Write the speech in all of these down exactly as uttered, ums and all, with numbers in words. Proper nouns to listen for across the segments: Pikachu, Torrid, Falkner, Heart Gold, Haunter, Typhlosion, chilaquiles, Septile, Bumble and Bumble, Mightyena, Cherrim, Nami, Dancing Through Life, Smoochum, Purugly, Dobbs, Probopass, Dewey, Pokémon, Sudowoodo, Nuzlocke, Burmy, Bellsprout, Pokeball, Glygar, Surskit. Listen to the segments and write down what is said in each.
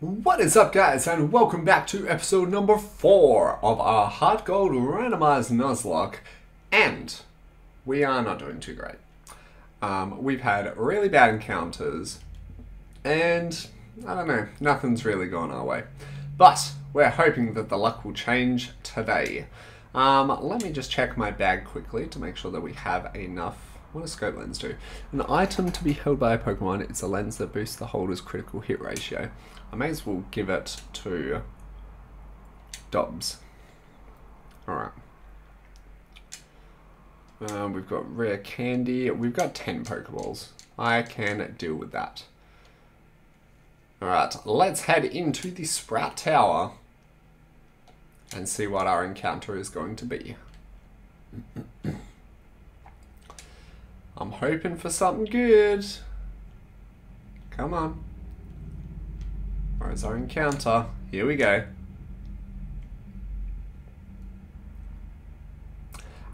What is up, guys, and welcome back to episode number four of our Heart Gold randomized Nuzlocke. And we are not doing too great. Um, we've had really bad encounters, and I don't know, nothing's really gone our way. But we're hoping that the luck will change today. Um, let me just check my bag quickly to make sure that we have enough. What does scope lens do? An item to be held by a Pokemon, it's a lens that boosts the holder's critical hit ratio. I may as well give it to Dobbs. Alright. Um, we've got rare candy. We've got ten Pokeballs. I can deal with that. Alright, let's head into the Sprout Tower and see what our encounter is going to be. I'm hoping for something good. Come on. Where's our encounter? Here we go.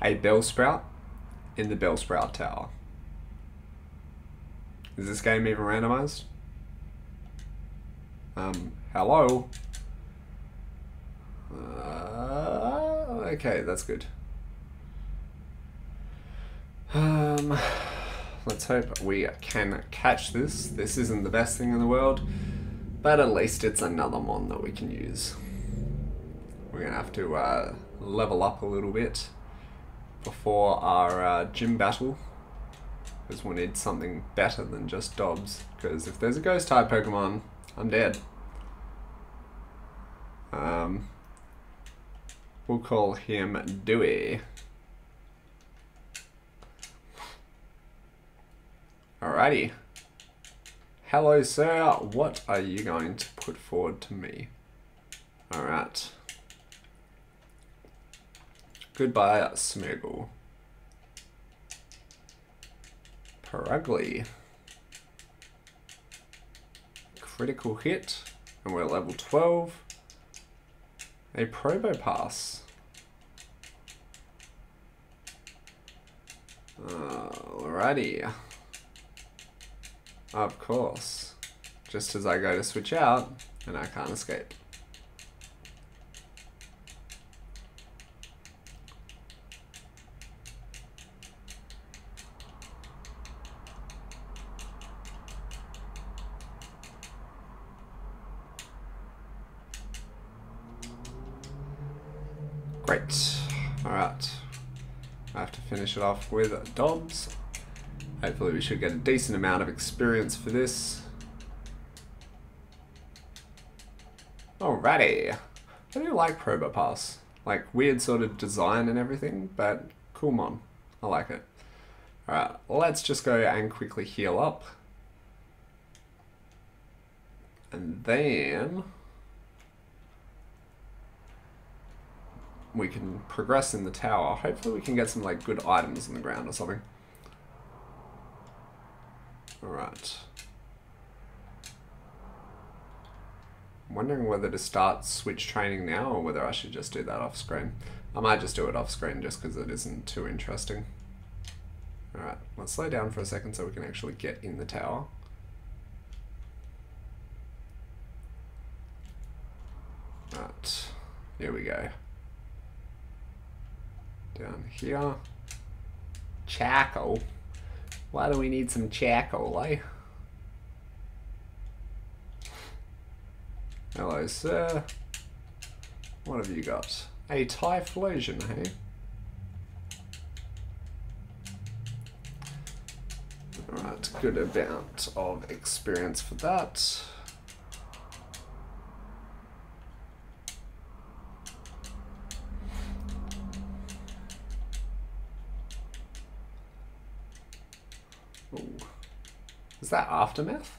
A Bellsprout in the Bellsprout Tower. Is this game even randomized? Um, hello? Uh, okay, that's good. Um, let's hope we can catch this. This isn't the best thing in the world, but at least it's another mon that we can use. We're going to have to uh, level up a little bit before our uh, gym battle, because we'll need something better than just Dobbs, because if there's a ghost type Pokemon, I'm dead. Um, we'll call him Dewey. Alrighty. Hello, sir. What are you going to put forward to me? Alright. Goodbye, Smoochum. Purugly. Critical hit. And we're level twelve. A Probopass. Alrighty. Of course. Just as I go to switch out, and I can't escape. Great. Alright. I have to finish it off with Dobbs. Hopefully we should get a decent amount of experience for this. Alrighty. I do like Probopass. Like, weird sort of design and everything, but cool mon. I like it. Alright, let's just go and quickly heal up. And then we can progress in the tower. Hopefully we can get some, like, good items on the ground or something. Alright. I'm wondering whether to start switch training now or whether I should just do that off screen. I might just do it off screen just because it isn't too interesting. Alright, let's slow down for a second so we can actually get in the tower. Alright, here we go. Down here. Charcoal. Why do we need some charcoal, eh? Hello, sir. What have you got? A Typhlosion, hey? Alright, good amount of experience for that. Is that Aftermath?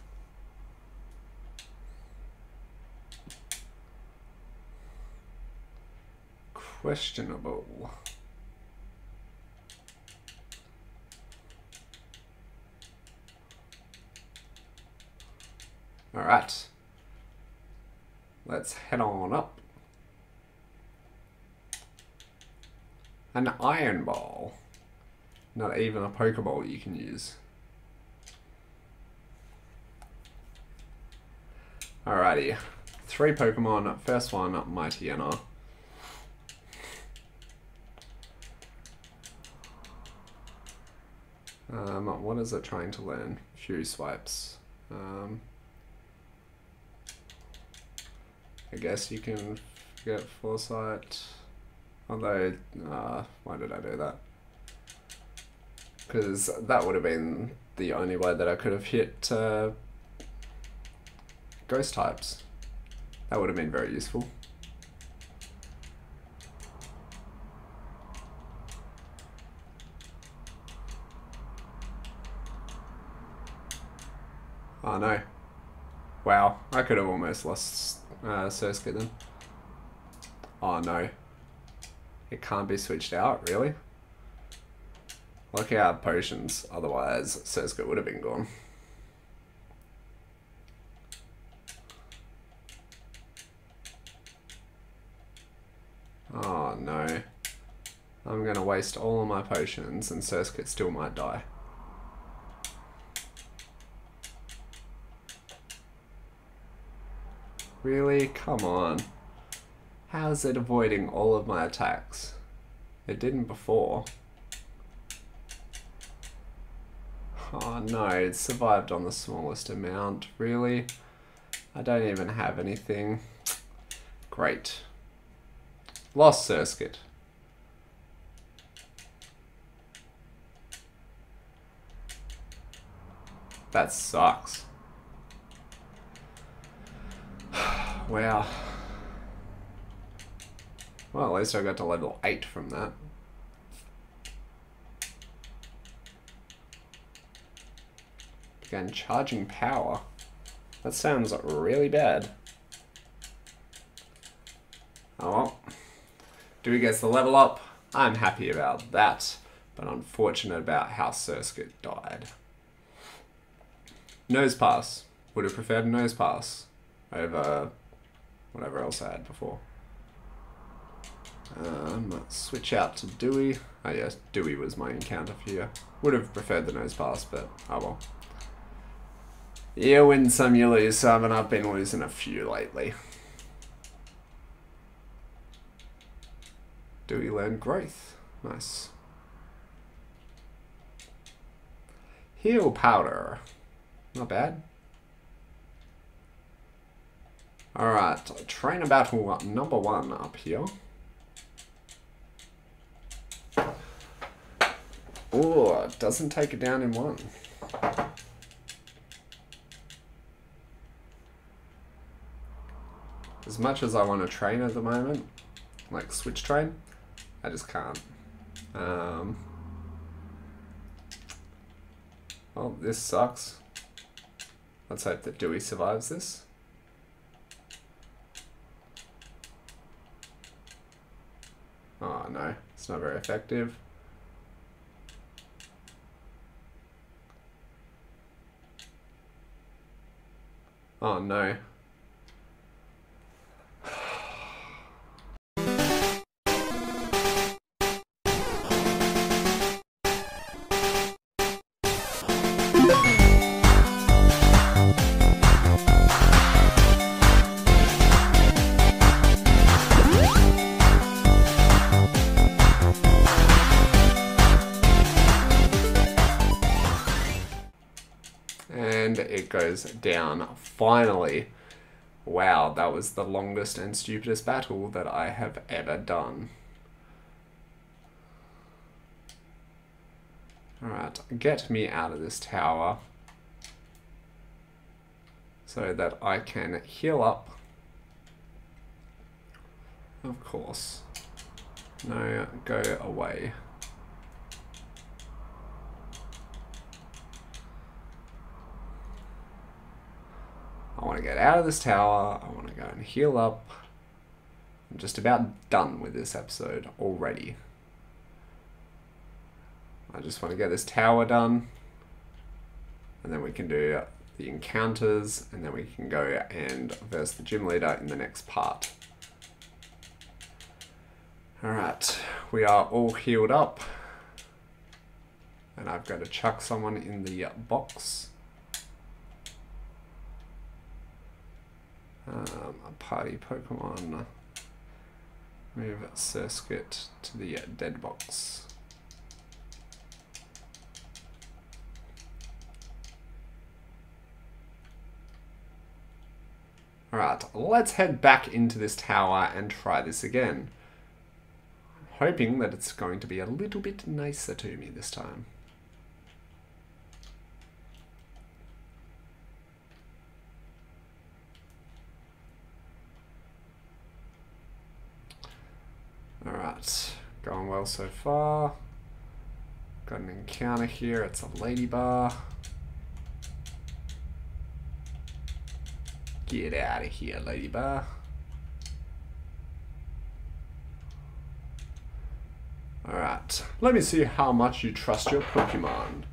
Questionable. Alright. Let's head on up. An Iron Ball. Not even a Pokeball you can use. Alrighty. Three Pokemon. First one, Mightyena. Um, what is it trying to learn? Few swipes. Um, I guess you can get Foresight. Although, uh, why did I do that? Because that would have been the only way that I could have hit uh, Ghost types. That would have been very useful. Oh no. Wow, I could have almost lost uh, Surskit then. Oh no. It can't be switched out, really? Lucky I have potions, otherwise Surskit would have been gone. Oh no. I'm gonna waste all of my potions and Surskit still might die. Really? Come on. How is it avoiding all of my attacks? It didn't before. Oh no, it survived on the smallest amount. Really? I don't even have anything. Great. Lost Surskit. That sucks. Wow. Well, at least I got to level eight from that. Began charging power. That sounds really bad. Oh well. Dewey gets the level up. I'm happy about that, but unfortunate about how Surskit died. Nosepass. Would have preferred Nosepass over whatever else I had before. Um, let's switch out to Dewey. Oh yes, Dewey was my encounter for you. Would have preferred the Nosepass, but oh well. You win some, you lose some, and I've been losing a few lately. Dewey learned growth. Nice. Heal powder. Not bad. Alright, trainer battle number one up here. Ooh, doesn't take it down in one. As much as I want to train at the moment, like switch train, I just can't. Um, well, this sucks. Let's hope that Dewey survives this. Oh no, it's not very effective. Oh no. Goes down finally. Wow, that was the longest and stupidest battle that I have ever done. Alright, get me out of this tower so that I can heal up. Of course. No, go away. I want to get out of this tower, I want to go and heal up. I'm just about done with this episode already. I just want to get this tower done, and then we can do the encounters, and then we can go and verse the gym leader in the next part. Alright, we are all healed up, and I've got to chuck someone in the box. um, a party Pokemon. Move Surskit to the uh, dead box. Alright, let's head back into this tower and try this again. I'm hoping that it's going to be a little bit nicer to me this time. Alright, going well so far. Got an encounter here, it's a Ladybug. Get out of here, Ladybug. Alright, let me see how much you trust your Pokemon.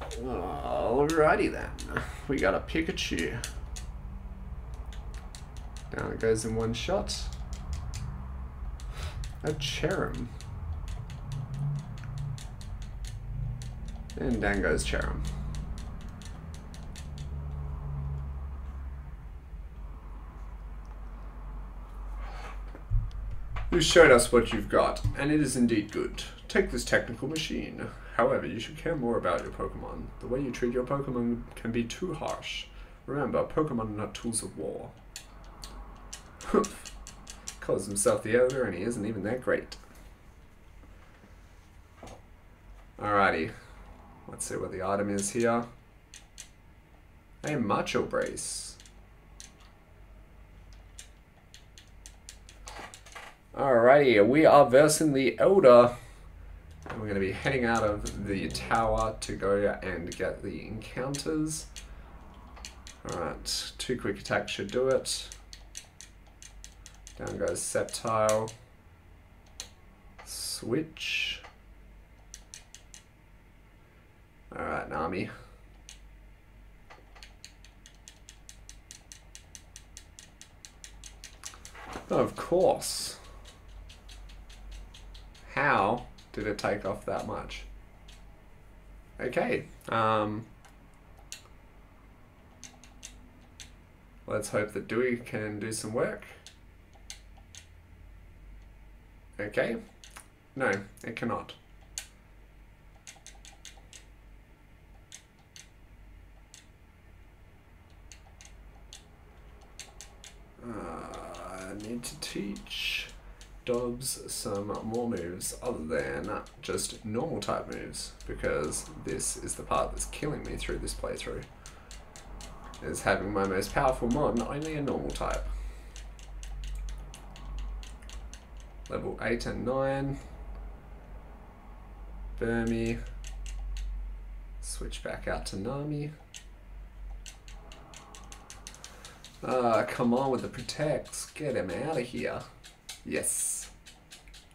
Alrighty then, we got a Pikachu. Down it goes in one shot. A Cherrim. And down goes Cherrim. You showed us what you've got, and it is indeed good. Take this technical machine. However, you should care more about your Pokemon. The way you treat your Pokemon can be too harsh. Remember, Pokemon are not tools of war. Calls himself the Elder, and he isn't even that great. Alrighty. Let's see what the item is here. A Macho Brace. Alrighty, we are versing the Elder. We're going to be heading out of the tower to go and get the encounters. Alright, two quick attacks should do it. Down goes Septile. Switch. Alright, Nami. Of course. How did it take off that much? Okay. Um, let's hope that Dewey can do some work. Okay. No, it cannot. Uh, I need to teach Dobbs some more moves other than just normal type moves, because this is the part that's killing me through this playthrough, is having my most powerful mod only a normal type. Level eight and nine, Burmy, switch back out to Nami. Ah, come on with the protects, get him out of here. Yes.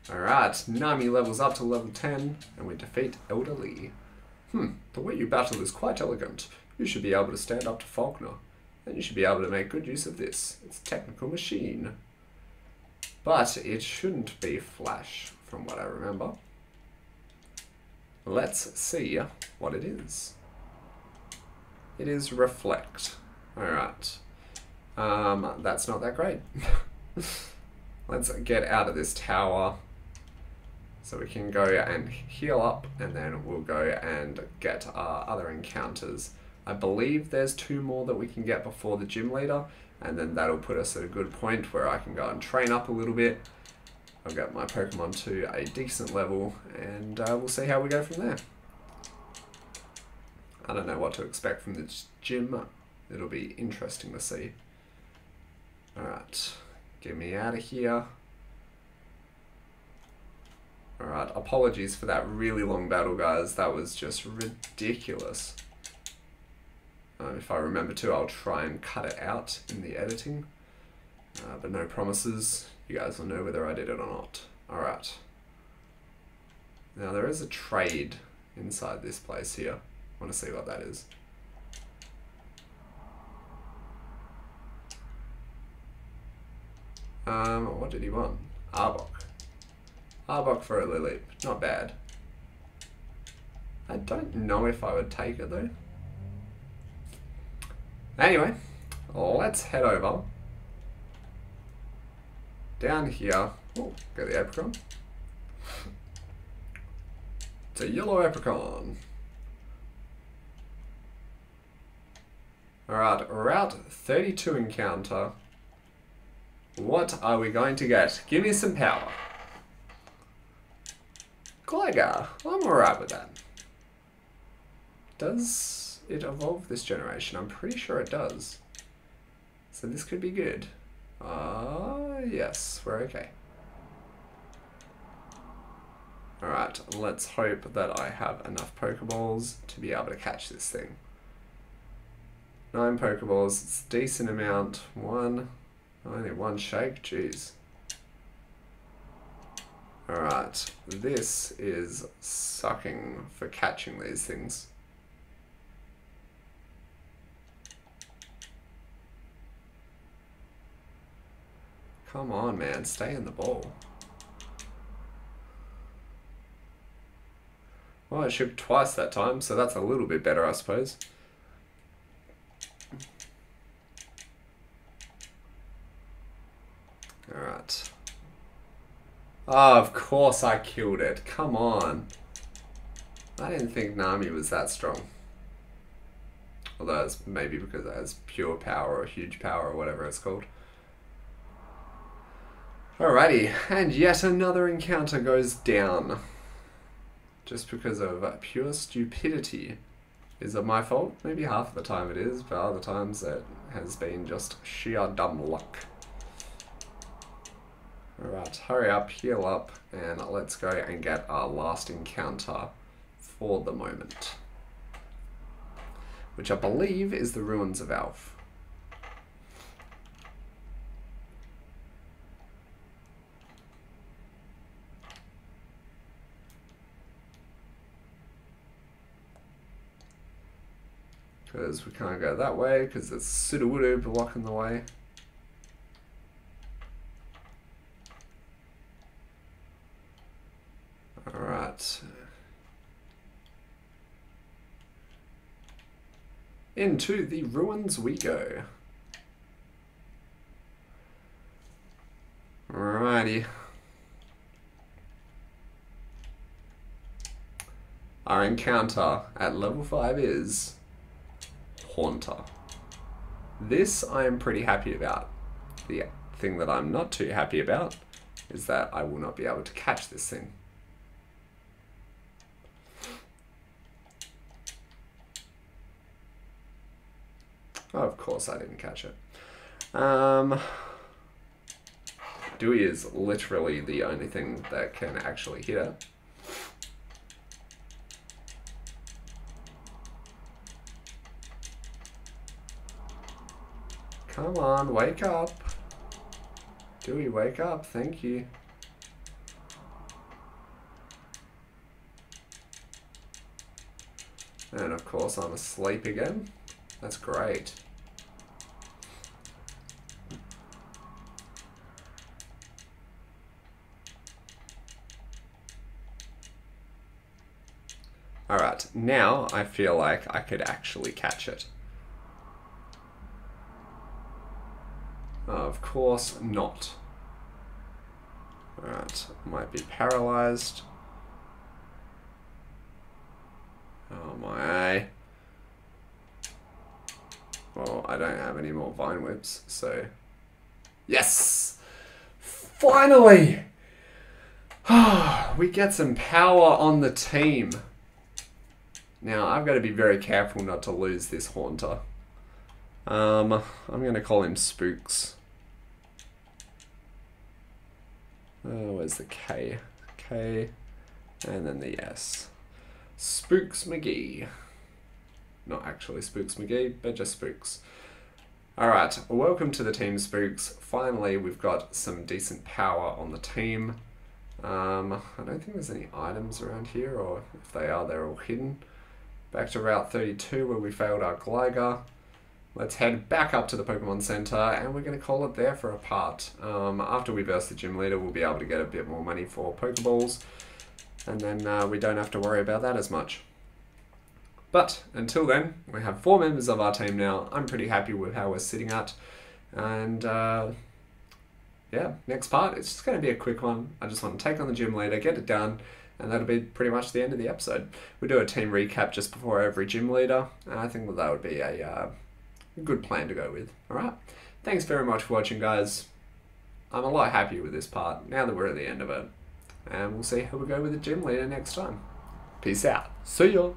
Alright, Nami levels up to level ten, and we defeat Elder Lee. Hmm, the way you battle is quite elegant. You should be able to stand up to Falkner, and you should be able to make good use of this. It's a technical machine. But it shouldn't be Flash, from what I remember. Let's see what it is. It is Reflect. Alright. Um, that's not that great. Let's get out of this tower so we can go and heal up, and then we'll go and get our other encounters. I believe there's two more that we can get before the gym leader, and then that'll put us at a good point where I can go and train up a little bit. I'll get my Pokemon to a decent level, and uh, we'll see how we go from there. I don't know what to expect from this gym. It'll be interesting to see. Alright. Get me out of here. Alright, apologies for that really long battle, guys. That was just ridiculous. Uh, if I remember to, I'll try and cut it out in the editing. Uh, but no promises. You guys will know whether I did it or not. Alright. Now, there is a trade inside this place here. I want to see what that is. Um, what did he want? Arbok. Arbok for a Lily. Not bad. I don't know if I would take it though. Anyway, let's head over down here. Oh, go to the Apricot. It's a yellow Apricot. Alright, Route thirty-two encounter. What are we going to get? Give me some power. Glygar. I'm alright with that. Does it evolve this generation? I'm pretty sure it does. So this could be good. Ah, uh, yes, we're okay. Alright, let's hope that I have enough Pokeballs to be able to catch this thing. Nine Pokeballs, it's a decent amount. One, only one shake, jeez. Alright, this is sucking for catching these things. Come on, man, stay in the ball. Well, it shipped twice that time, so that's a little bit better, I suppose. Alright. Oh, of course I killed it. Come on. I didn't think Nami was that strong. Although it's maybe because it has pure power or huge power or whatever it's called. Alrighty, and yet another encounter goes down. Just because of uh, pure stupidity. Is it my fault? Maybe half of the time it is, but other times it has been just sheer dumb luck. Alright, hurry up, heal up, and let's go and get our last encounter for the moment. Which I believe is the Ruins of Alph. Because we can't go that way, because there's Sudowoodo blocking the way. Alright. Into the ruins we go. Alrighty. Our encounter at level five is Haunter. This I am pretty happy about. The thing that I'm not too happy about is that I will not be able to catch this thing. Oh, of course I didn't catch it. Um, Dewey is literally the only thing that can actually hit it. Come on, wake up. Dewey, wake up, thank you. And of course I'm asleep again. That's great. Alright, now I feel like I could actually catch it. Of course not. Alright, might be paralyzed. Oh my. Well, I don't have any more vine whips, so. Yes! Finally! We get some power on the team. Now, I've got to be very careful not to lose this Haunter. Um, I'm going to call him Spooks. Oh, where's the K? K, and then the S. Spooks McGee. Not actually Spooks McGee, but just Spooks. Alright, welcome to the team, Spooks. Finally, we've got some decent power on the team. Um, I don't think there's any items around here, or if they are, they're all hidden. Back to Route thirty-two, where we failed our Glygar. Let's head back up to the Pokemon Center, and we're going to call it there for a part. Um, after we burst the Gym Leader, we'll be able to get a bit more money for Pokeballs, and then uh, we don't have to worry about that as much. But until then, we have four members of our team now. I'm pretty happy with how we're sitting at. And uh, yeah, next part, it's just going to be a quick one. I just want to take on the gym leader, get it done, and that'll be pretty much the end of the episode. We do a team recap just before every gym leader, and I think that would be a uh, good plan to go with. Alright, thanks very much for watching, guys. I'm a lot happier with this part, now that we're at the end of it. And we'll see how we go with the gym leader next time. Peace out. See ya.